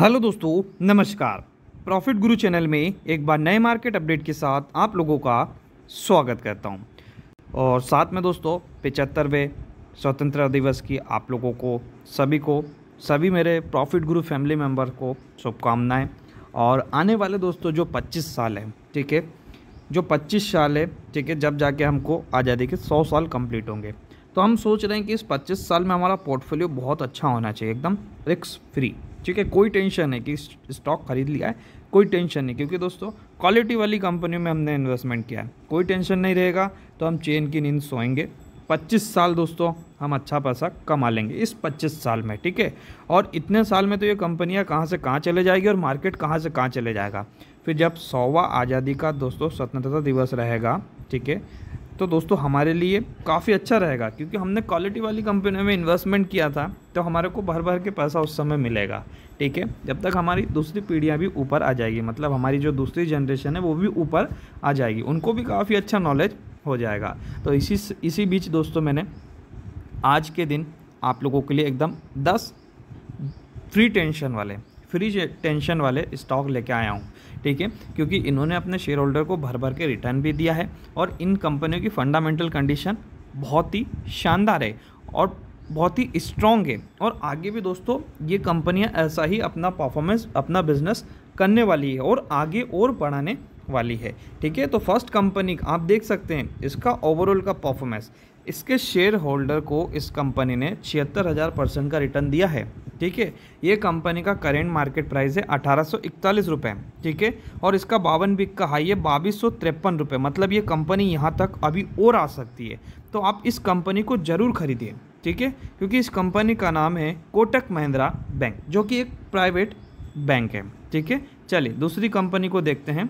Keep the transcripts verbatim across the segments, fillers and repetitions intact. Hello दोस्तों नमस्कार। Profit गुरु channel में एक बार नए मार्केट अपडेट के साथ आप लोगों का स्वागत करता हूं। और साथ में दोस्तों पचहत्तरवें स्वतंत्रता दिवस की आप लोगों को सभी को सभी मेरे प्रॉफिट गुरु फैमिली मेंबर को शुभकामनाएं। और आने वाले दोस्तों जो पच्चीस साल है, ठीक है, जो पच्चीस साल है, ठीक है, जब जाके हमको आज़ादी के सौ साल कंप्लीट होंगे, तो हम सोच रहे हैं कि इस पच्चीस साल में हमारा पोर्टफोलियो बहुत अच्छा होना चाहिए, एकदम रिस्क फ्री, ठीक है। कोई टेंशन है कि स्टॉक खरीद लिया है, कोई टेंशन नहीं, क्योंकि दोस्तों क्वालिटी वाली कंपनियों में हमने इन्वेस्टमेंट किया है, कोई टेंशन नहीं रहेगा, तो हम चैन की नींद सोएंगे। पच्चीस साल दोस्तों हम अच्छा पैसा कमा लेंगे इस पच्चीस साल में, ठीक है। और इतने साल में तो ये कंपनियां कहां से कहां चले जाएगी और मार्केट कहां से कहां चले जाएगा। फिर जब सौवा आज़ादी का दोस्तों स्वतंत्रता दिवस रहेगा, ठीक है, तो दोस्तों हमारे लिए काफ़ी अच्छा रहेगा, क्योंकि हमने क्वालिटी वाली कंपनी में इन्वेस्टमेंट किया था, तो हमारे को भर भर के पैसा उस समय मिलेगा, ठीक है, जब तक हमारी दूसरी पीढ़ियाँ भी ऊपर आ जाएगी, मतलब हमारी जो दूसरी जनरेशन है वो भी ऊपर आ जाएगी, उनको भी काफ़ी अच्छा नॉलेज हो जाएगा। तो इसी इसी बीच दोस्तों मैंने आज के दिन आप लोगों के लिए एकदम दस फ्री टेंशन वाले फ्री टेंशन वाले स्टॉक लेके आया हूँ, ठीक है, क्योंकि इन्होंने अपने शेयर होल्डर को भर भर के रिटर्न भी दिया है और इन कंपनियों की फंडामेंटल कंडीशन बहुत ही शानदार है और बहुत ही स्ट्रॉन्ग है। और आगे भी दोस्तों ये कंपनियाँ ऐसा ही अपना परफॉर्मेंस, अपना बिजनेस करने वाली है और आगे और बढ़ाने वाली है, ठीक है। तो फर्स्ट कंपनी आप देख सकते हैं इसका ओवरऑल का परफॉर्मेंस, इसके शेयर होल्डर को इस कंपनी ने छिहत्तर हज़ार परसेंट का रिटर्न दिया है, ठीक है। ये कंपनी का करेंट मार्केट प्राइस है अठारह सौ इकतालीस रुपये, ठीक है, और इसका बावन बिक का हाई है बाईस सौ तिरपन रुपये, मतलब ये कंपनी यहाँ तक अभी और आ सकती है, तो आप इस कंपनी को ज़रूर खरीदिए, ठीक है, क्योंकि इस कंपनी का नाम है कोटक महिंद्रा बैंक, जो कि एक प्राइवेट बैंक है, ठीक है। चलिए दूसरी कंपनी को देखते हैं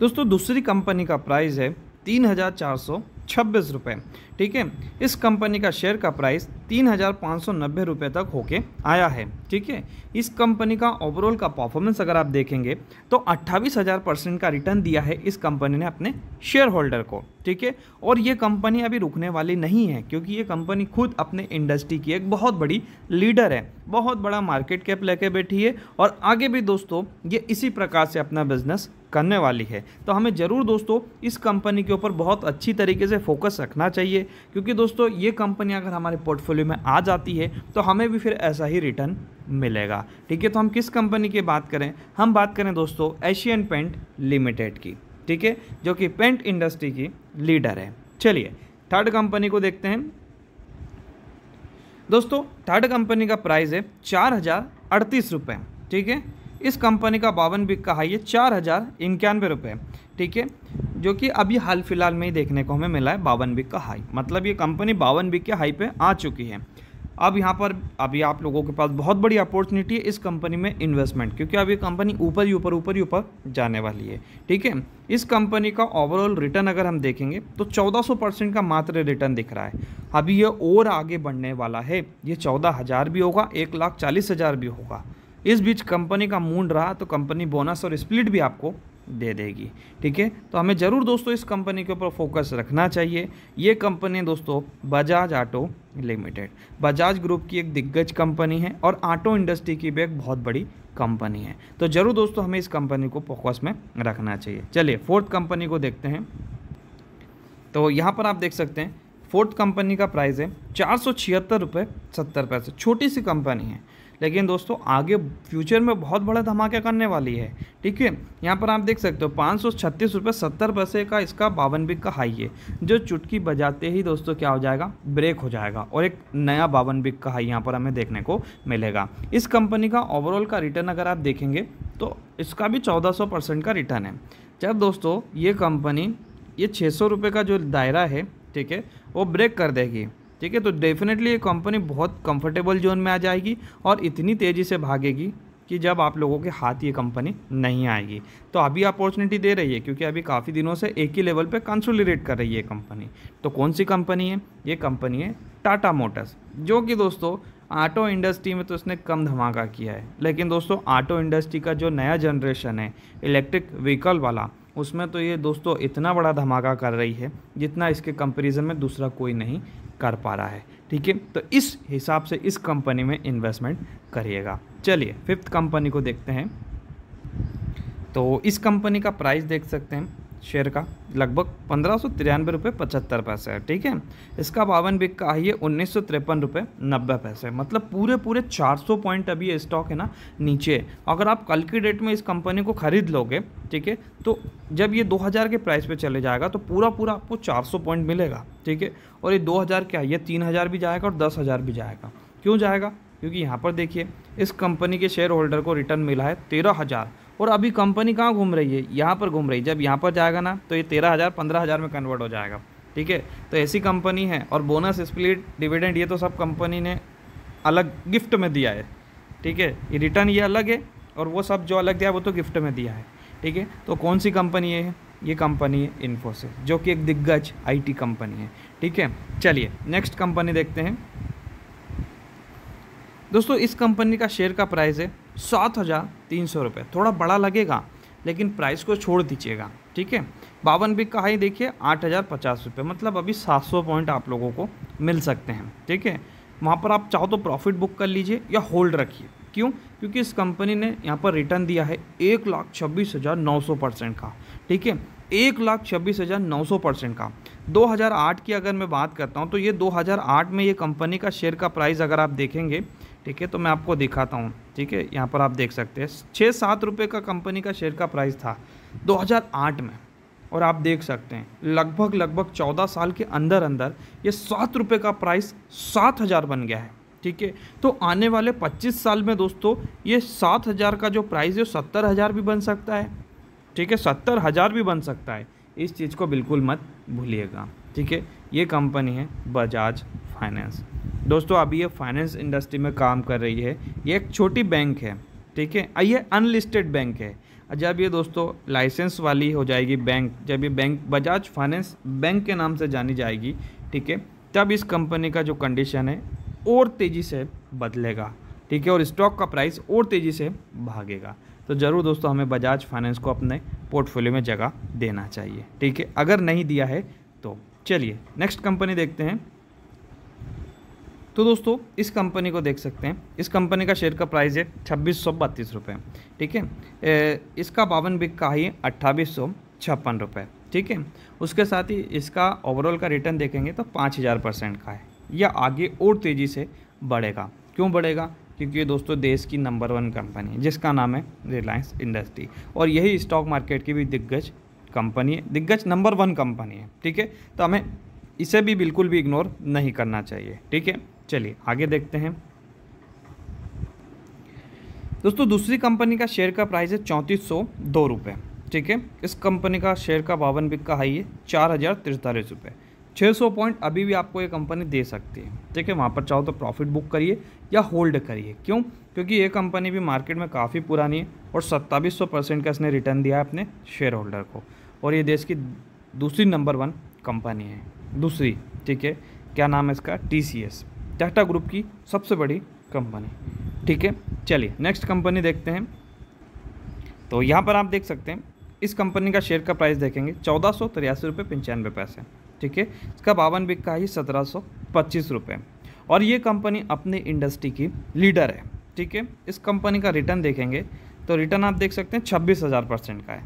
दोस्तों। दूसरी कंपनी का प्राइस है तीन हज़ार चार सौ छब्बीस रुपये, ठीक है। इस कंपनी का शेयर का प्राइस तीन हज़ार पाँच सौ नब्बे रुपये तक होके आया है, ठीक है। इस कंपनी का ओवरऑल का परफॉर्मेंस अगर आप देखेंगे तो अट्ठाईस हज़ार परसेंट का रिटर्न दिया है इस कंपनी ने अपने शेयर होल्डर को, ठीक है। और ये कंपनी अभी रुकने वाली नहीं है, क्योंकि ये कंपनी खुद अपने इंडस्ट्री की एक बहुत बड़ी लीडर है, बहुत बड़ा मार्केट कैप लेके बैठी है और आगे भी दोस्तों ये इसी प्रकार से अपना बिजनेस करने वाली है। तो हमें ज़रूर दोस्तों इस कंपनी के ऊपर बहुत अच्छी तरीके से फोकस रखना चाहिए, क्योंकि दोस्तों ये कंपनी अगर हमारे पोर्टफोलियो में आ जाती है तो हमें भी फिर ऐसा ही रिटर्न मिलेगा, ठीक है। तो हम किस कंपनी की बात करें, हम बात करें दोस्तों एशियन पेंट लिमिटेड की, ठीक है, जो कि पेंट इंडस्ट्री की लीडर है। चलिए थर्ड कंपनी को देखते हैं दोस्तों। थर्ड कंपनी का प्राइस है चार हज़ार अड़तीस रुपये, ठीक है। इस कंपनी का बावन बिक का हाई है चार हज़ार इक्यानवे रुपये, ठीक है, जो कि अभी हाल फिलहाल में ही देखने को हमें मिला है बावन बिक का हाई, मतलब ये कंपनी बावन बिक के हाई पे आ चुकी है। अब यहाँ पर अभी आप लोगों के पास बहुत बड़ी अपॉर्चुनिटी है इस कंपनी में इन्वेस्टमेंट, क्योंकि अब ये कंपनी ऊपर ही ऊपर ऊपर ही ऊपर जाने वाली है, ठीक है। इस कंपनी का ओवरऑल रिटर्न अगर हम देखेंगे तो चौदह सौ परसेंट का मात्र रिटर्न दिख रहा है। अभी ये और आगे बढ़ने वाला है, ये चौदह हज़ार भी होगा, एक लाख चालीस हज़ार भी होगा। इस बीच कंपनी का मूड रहा तो कंपनी बोनस और स्प्लिट भी आपको दे देगी, ठीक है। तो हमें ज़रूर दोस्तों इस कंपनी के ऊपर फोकस रखना चाहिए। ये कंपनी दोस्तों Bajaj auto limited, Bajaj group की एक दिग्गज कंपनी है और ऑटो इंडस्ट्री की भी एक बहुत बड़ी कंपनी है, तो ज़रूर दोस्तों हमें इस कंपनी को फोकस में रखना चाहिए। चलिए फोर्थ कंपनी को देखते हैं। तो यहाँ पर आप देख सकते हैं फोर्थ कंपनी का प्राइस है चार सौ छिहत्तर रुपये सत्तर पैसे। छोटी सी कंपनी है, लेकिन दोस्तों आगे फ्यूचर में बहुत बड़ा धमाका करने वाली है, ठीक है। यहाँ पर आप देख सकते हो पाँच सौ छत्तीस रुपये सत्तर पैसे का इसका बावन बिक का हाई है, जो चुटकी बजाते ही दोस्तों क्या हो जाएगा, ब्रेक हो जाएगा और एक नया बावन बिक का हाई यहाँ पर हमें देखने को मिलेगा। इस कंपनी का ओवरऑल का रिटर्न अगर आप देखेंगे तो इसका भी चौदह सौ परसेंट का रिटर्न है। जब दोस्तों ये कंपनी ये छः सौ रुपये का जो दायरा है, ठीक है, वो ब्रेक कर देगी, ठीक है, तो डेफिनेटली ये कंपनी बहुत कंफर्टेबल जोन में आ जाएगी और इतनी तेज़ी से भागेगी कि जब आप लोगों के हाथ ये कंपनी नहीं आएगी। तो अभी अपॉर्चुनिटी दे रही है, क्योंकि अभी काफ़ी दिनों से एक ही लेवल पे कंसोलिडेट कर रही है कंपनी। तो कौन सी कंपनी है, ये कंपनी है टाटा मोटर्स, जो कि दोस्तों ऑटो इंडस्ट्री में तो इसने कम धमाका किया है, लेकिन दोस्तों ऑटो इंडस्ट्री का जो नया जनरेशन है इलेक्ट्रिक व्हीकल वाला, उसमें तो ये दोस्तों इतना बड़ा धमाका कर रही है जितना इसके कंपैरिजन में दूसरा कोई नहीं कर पा रहा है। ठीक है, तो इस हिसाब से इस कंपनी में इन्वेस्टमेंट करिएगा। चलिए फिफ्थ कंपनी को देखते हैं। तो इस कंपनी का प्राइस देख सकते हैं, शेयर का लगभग पंद्रह सौ तिरानवे रुपये पचहत्तर पैसे है। ठीक है, इसका बावन बिक का हाई है उन्नीस सौ तिरपन रुपये नब्बे पैसे, मतलब पूरे पूरे चार सौ पॉइंट अभी ये स्टॉक है ना नीचे है। अगर आप कल की डेट में इस कंपनी को खरीद लोगे, ठीक है, तो जब ये दो हज़ार के प्राइस पे चले जाएगा तो पूरा पूरा आपको चार सौ पॉइंट मिलेगा। ठीक है, और ये दो हज़ार क्या, ये तीन हज़ार भी जाएगा और दस हज़ार भी जाएगा। क्यों जाएगा? क्योंकि यहाँ पर देखिए इस कंपनी के शेयर होल्डर को रिटर्न मिला है तेरह हज़ार, और अभी कंपनी कहाँ घूम रही है, यहाँ पर घूम रही है। जब यहाँ पर जाएगा ना तो ये तेरह हज़ार पंद्रह हज़ार में कन्वर्ट हो जाएगा। ठीक है, तो ऐसी कंपनी है, और बोनस स्प्लिट डिविडेंड ये तो सब कंपनी ने अलग गिफ्ट में दिया है। ठीक है, ये रिटर्न ये अलग है और वो सब जो अलग दिया वो तो गिफ्ट में दिया है। ठीक है, तो कौन सी कंपनी है? ये कंपनी है इन्फोसिस, जो कि एक दिग्गज आई टी कंपनी है। ठीक है, चलिए नेक्स्ट कंपनी देखते हैं। दोस्तों इस कंपनी का शेयर का प्राइस है सात हज़ार तीन सौ रुपये, थोड़ा बड़ा लगेगा लेकिन प्राइस को छोड़ दीजिएगा। ठीक है, बावन बिक का हाई देखिए आठ हज़ार पचास रुपये, मतलब अभी सात सौ पॉइंट आप लोगों को मिल सकते हैं। ठीक है, वहाँ पर आप चाहो तो प्रॉफिट बुक कर लीजिए या होल्ड रखिए। क्यों? क्योंकि इस कंपनी ने यहाँ पर रिटर्न दिया है एक लाख छब्बीस हज़ार नौ सौ परसेंट का। ठीक है, एक लाख छब्बीस हज़ार नौ सौ परसेंट का। दो हज़ार आठ की अगर मैं बात करता हूँ तो ये दो हज़ार आठ में ये कंपनी का शेयर का प्राइस अगर आप देखेंगे, ठीक है, तो मैं आपको दिखाता हूँ। ठीक है, यहाँ पर आप देख सकते हैं छः सात रुपये का कंपनी का शेयर का प्राइस था दो हज़ार आठ में, और आप देख सकते हैं लगभग लगभग चौदह साल के अंदर अंदर ये सात रुपये का प्राइस सात हज़ार बन गया है। ठीक है, तो आने वाले पच्चीस साल में दोस्तों ये सात हज़ार का जो प्राइस है सत्तर हज़ार भी बन सकता है। ठीक है, सत्तर हज़ार भी बन सकता है, इस चीज़ को बिल्कुल मत भूलिएगा। ठीक है, ये कंपनी है बजाज फाइनेंस। दोस्तों अभी ये फाइनेंस इंडस्ट्री में काम कर रही है, ये एक छोटी बैंक है। ठीक है, ये अनलिस्टेड बैंक है। जब ये दोस्तों लाइसेंस वाली हो जाएगी बैंक, जब ये बैंक बजाज फाइनेंस बैंक के नाम से जानी जाएगी, ठीक है, तब इस कंपनी का जो कंडीशन है और तेज़ी से बदलेगा। ठीक है, और स्टॉक का प्राइस और तेज़ी से भागेगा। तो ज़रूर दोस्तों हमें बजाज फाइनेंस को अपने पोर्टफोलियो में जगह देना चाहिए। ठीक है, अगर नहीं दिया है तो। चलिए नेक्स्ट कंपनी देखते हैं। तो दोस्तों इस कंपनी को देख सकते हैं, इस कंपनी का शेयर का प्राइस है छब्बीस सौ बत्तीस रुपये। ठीक है, इसका बावन बिक का हाई है अट्ठाईस सौ छप्पन रुपये। ठीक है, उसके साथ ही इसका ओवरऑल का रिटर्न देखेंगे तो पाँच हज़ार परसेंट का है। यह आगे और तेज़ी से बढ़ेगा। क्यों बढ़ेगा? क्योंकि ये दोस्तों देश की नंबर वन कंपनी है जिसका नाम है रिलायंस इंडस्ट्री, और यही स्टॉक मार्केट की भी दिग्गज कंपनी है, दिग्गज नंबर वन कंपनी है। ठीक है, तो हमें इसे भी बिल्कुल भी इग्नोर नहीं करना चाहिए। ठीक है, चलिए आगे देखते हैं। दोस्तों दूसरी कंपनी का शेयर का प्राइस है चौंतीस सौ दो रुपये। ठीक है, इस कंपनी का शेयर का बावन बिक का हाई है चार हज़ार तिरतालीस रुपये। छः सौ पॉइंट अभी भी आपको ये कंपनी दे सकती है। ठीक है, वहाँ पर चाहो तो प्रॉफिट बुक करिए या होल्ड करिए। क्यों? क्योंकि ये कंपनी भी मार्केट में काफ़ी पुरानी है, और सत्ताईस सौ परसेंट का इसने रिटर्न दिया है अपने शेयर होल्डर को, और ये देश की दूसरी नंबर वन कंपनी है, दूसरी। ठीक है, क्या नाम है इसका? T C S, Tata group की सबसे बड़ी कंपनी। ठीक है, चलिए नेक्स्ट कंपनी देखते हैं। तो यहाँ पर आप देख सकते हैं इस कंपनी का शेयर का प्राइस देखेंगे चौदह सौ तिरासी रुपये पंचानवे पैसे। ठीक है, इसका बावन बिक का ही सत्रह सौ पच्चीस रुपये, और ये कंपनी अपनी इंडस्ट्री की लीडर है। ठीक है, इस कंपनी का रिटर्न देखेंगे तो रिटर्न आप देख सकते हैं छब्बीस हज़ार परसेंट का है।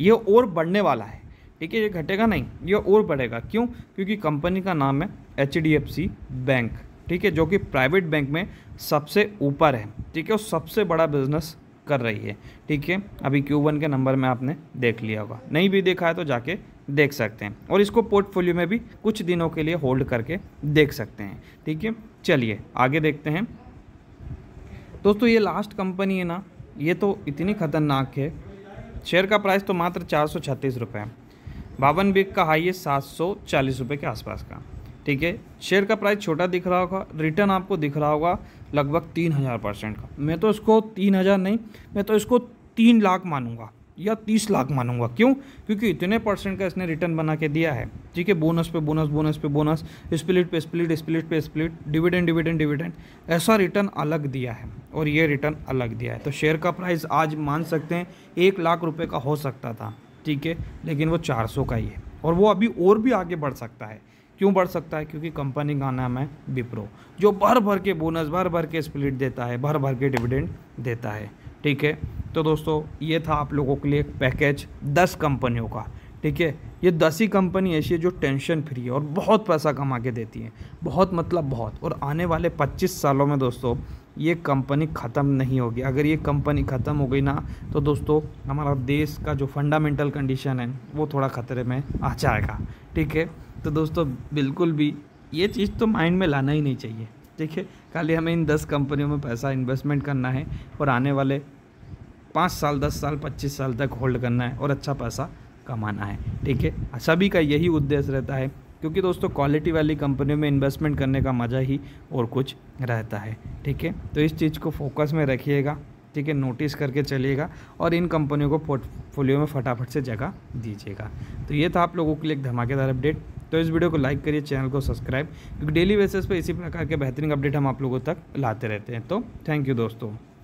ये और बढ़ने वाला है। ठीक है, ये घटेगा नहीं, ये और बढ़ेगा। क्यों? क्योंकि कंपनी का नाम है H D F C bank. ठीक है, जो कि प्राइवेट बैंक में सबसे ऊपर है। ठीक है, और सबसे बड़ा बिजनेस कर रही है। ठीक है, अभी क्यू वन के नंबर में आपने देख लिया होगा, नहीं भी देखा है तो जाके देख सकते हैं, और इसको पोर्टफोलियो में भी कुछ दिनों के लिए होल्ड करके देख सकते हैं। ठीक है, चलिए आगे देखते हैं। दोस्तों ये लास्ट कंपनी है ना, ये तो इतनी खतरनाक है, शेयर का प्राइस तो मात्र चार सौ छत्तीस रुपये है, बावन बिक का हाई है सात सौ चालीस रुपये के आसपास का। ठीक है, शेयर का प्राइस छोटा दिख रहा होगा, रिटर्न आपको दिख रहा होगा लगभग तीन हज़ार परसेंट का। मैं तो इसको तीन हज़ार नहीं, मैं तो इसको तीन लाख मानूंगा या तीस लाख मानूंगा। क्यों? क्योंकि इतने परसेंट का इसने रिटर्न बना के दिया है। ठीक है, बोनस पे बोनस, बोनस पे बोनस, स्प्लिट पे स्प्लिट, स्प्लिट पे स्प्लिट, डिविडेंड डिविडेंड डिविडेंड, ऐसा रिटर्न अलग दिया है और ये रिटर्न अलग दिया है। तो शेयर का प्राइस आज मान सकते हैं एक लाख रुपये का हो सकता था। ठीक है, लेकिन वो चार सौ का ही है और वो अभी और भी आगे बढ़ सकता है। क्यों बढ़ सकता है? क्योंकि कंपनी का नाम है विप्रो, जो भर भर के बोनस, भर भर के स्प्लिट देता है, भर भर के डिविडेंड देता है। ठीक है, तो दोस्तों ये था आप लोगों के लिए एक पैकेज दस कंपनियों का। ठीक है, ये दस ही कंपनी ऐसी है जो टेंशन फ्री है और बहुत पैसा कमा के देती है, बहुत मतलब बहुत। और आने वाले पच्चीस सालों में दोस्तों ये कंपनी ख़त्म नहीं होगी। अगर ये कंपनी ख़त्म हो गई ना तो दोस्तों हमारा देश का जो फंडामेंटल कंडीशन है वो थोड़ा ख़तरे में आ जाएगा। ठीक है, तो दोस्तों बिल्कुल भी ये चीज़ तो माइंड में लाना ही नहीं चाहिए। ठीक है, खाली हमें इन दस कंपनियों में पैसा इन्वेस्टमेंट करना है और आने वाले पाँच साल, दस साल, पच्चीस साल तक होल्ड करना है और अच्छा पैसा कमाना है। ठीक है, सभी का यही उद्देश्य रहता है, क्योंकि दोस्तों क्वालिटी वाली कंपनियों में इन्वेस्टमेंट करने का मज़ा ही और कुछ रहता है। ठीक है, तो इस चीज़ को फोकस में रखिएगा। ठीक है, नोटिस करके चलिएगा और इन कंपनियों को पोर्टफोलियो में फटाफट से जगह दीजिएगा। तो ये था आप लोगों के लिए एक धमाकेदार अपडेट। तो इस वीडियो को लाइक करिए, चैनल को सब्सक्राइब, क्योंकि डेली बेसिस पर इसी प्रकार के बेहतरीन अपडेट हम आप लोगों तक लाते रहते हैं। तो थैंक यू दोस्तों।